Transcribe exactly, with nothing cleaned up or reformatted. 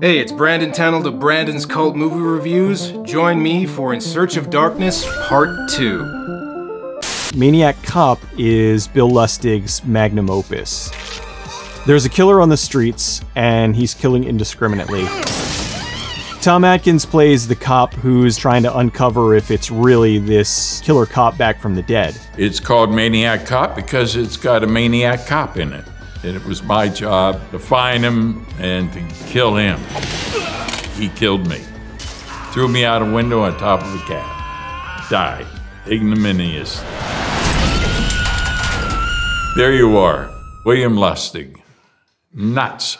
Hey, it's Brandon Tenold of Brandon's Cult Movie Reviews. Join me for In Search of Darkness Part two. Maniac Cop is Bill Lustig's magnum opus. There's a killer on the streets, and he's killing indiscriminately. Tom Atkins plays the cop who's trying to uncover if it's really this killer cop back from the dead. It's called Maniac Cop because it's got a maniac cop in it. And it was my job to find him and to kill him. He killed me. Threw me out a window on top of a cab. Died. Ignominious. There you are, William Lustig. Nuts.